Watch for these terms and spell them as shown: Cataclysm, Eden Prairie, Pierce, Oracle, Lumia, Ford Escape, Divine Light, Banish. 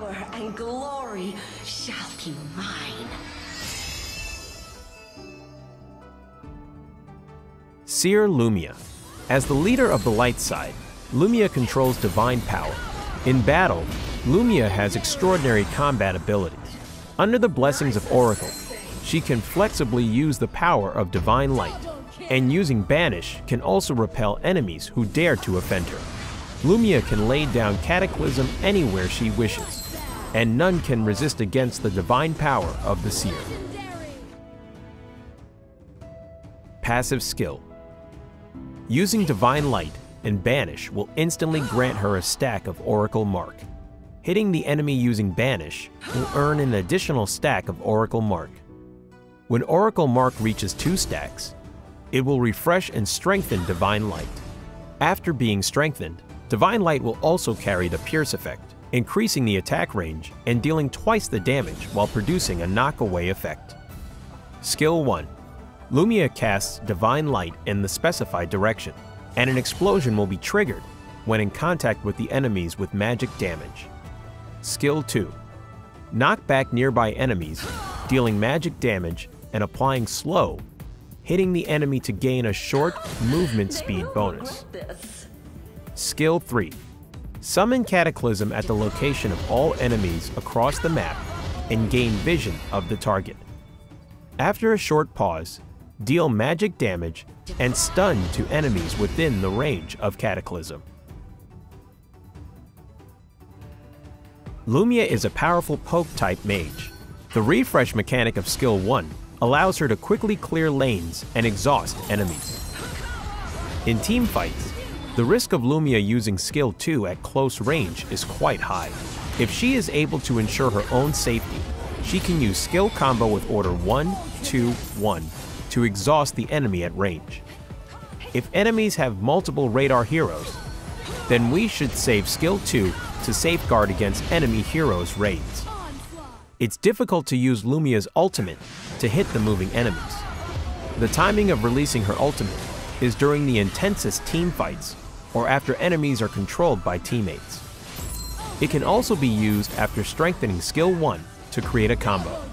power and glory shall be mine. Seer Lumia. As the leader of the light side, Lumia controls divine power. In battle, Lumia has extraordinary combat abilities. Under the blessings of Oracle, she can flexibly use the power of Divine Light, and using Banish can also repel enemies who dare to offend her. Lumia can lay down Cataclysm anywhere she wishes, and none can resist against the divine power of the Seer. Passive skill. Using Divine Light and Banish will instantly grant her a stack of Oracle Mark. Hitting the enemy using Banish will earn an additional stack of Oracle Mark. When Oracle Mark reaches 2 stacks, it will refresh and strengthen Divine Light. After being strengthened, Divine Light will also carry the Pierce effect, increasing the attack range and dealing twice the damage while producing a knockaway effect. Skill 1. Lumia casts Divine Light in the specified direction, and an explosion will be triggered when in contact with the enemies with magic damage. Skill 2. Knock back nearby enemies, dealing magic damage and applying slow, hitting the enemy to gain a short movement speed bonus. Skill 3. Summon Cataclysm at the location of all enemies across the map and gain vision of the target. After a short pause, deal magic damage and stun to enemies within the range of Cataclysm. Lumia is a powerful poke-type mage. The refresh mechanic of skill 1 allows her to quickly clear lanes and exhaust enemies. In team fights, the risk of Lumia using skill 2 at close range is quite high. If she is able to ensure her own safety, she can use skill combo with order 1, 2, 1 to exhaust the enemy at range. If enemies have multiple radar heroes, then we should save skill 2 to safeguard against enemy heroes' raids. It's difficult to use Lumia's ultimate to hit the moving enemies. The timing of releasing her ultimate is during the intensest team fights or after enemies are controlled by teammates. It can also be used after strengthening skill 1 to create a combo.